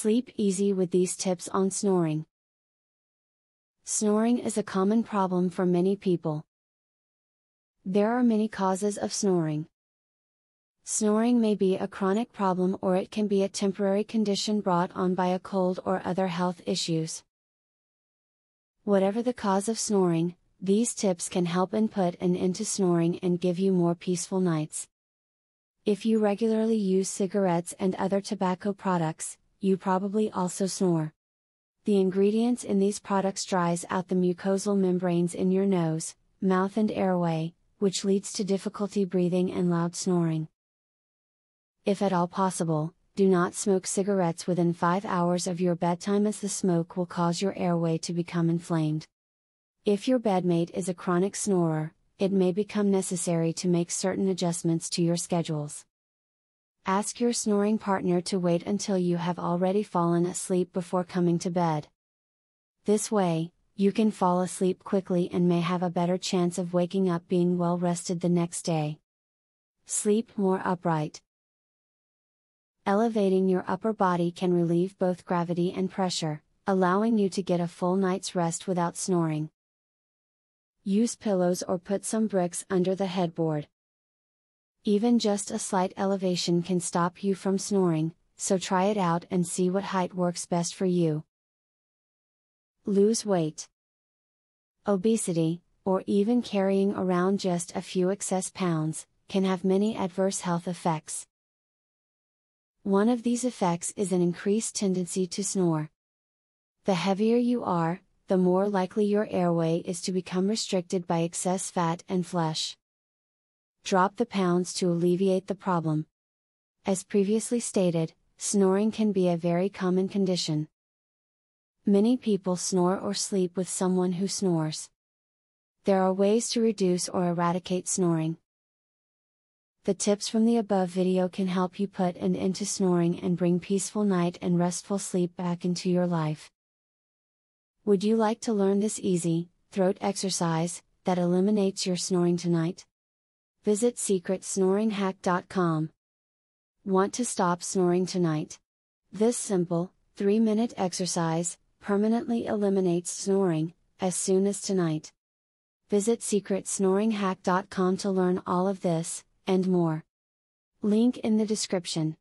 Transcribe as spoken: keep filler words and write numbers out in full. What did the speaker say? Sleep easy with these tips on snoring. Snoring is a common problem for many people. There are many causes of snoring. Snoring may be a chronic problem, or it can be a temporary condition brought on by a cold or other health issues. Whatever the cause of snoring, these tips can help in put an end to snoring and give you more peaceful nights. If you regularly use cigarettes and other tobacco products, you probably also snore. The ingredients in these products dries out the mucosal membranes in your nose, mouth and airway, which leads to difficulty breathing and loud snoring. If at all possible, do not smoke cigarettes within five hours of your bedtime, as the smoke will cause your airway to become inflamed. If your bedmate is a chronic snorer, it may become necessary to make certain adjustments to your schedules. Ask your snoring partner to wait until you have already fallen asleep before coming to bed. This way, you can fall asleep quickly and may have a better chance of waking up being well rested the next day. Sleep more upright. Elevating your upper body can relieve both gravity and pressure, allowing you to get a full night's rest without snoring. Use pillows or put some bricks under the headboard. Even just a slight elevation can stop you from snoring, so try it out and see what height works best for you. Lose weight. Obesity, or even carrying around just a few excess pounds, can have many adverse health effects. One of these effects is an increased tendency to snore. The heavier you are, the more likely your airway is to become restricted by excess fat and flesh. Drop the pounds to alleviate the problem. As previously stated, snoring can be a very common condition. Many people snore or sleep with someone who snores. There are ways to reduce or eradicate snoring. The tips from the above video can help you put an end to snoring and bring peaceful night and restful sleep back into your life. Would you like to learn this easy, throat exercise that eliminates your snoring tonight? Visit secret snoring hack dot com. Want to stop snoring tonight? This simple, three minute exercise permanently eliminates snoring as soon as tonight. Visit secret snoring hack dot com to learn all of this and more. Link in the description.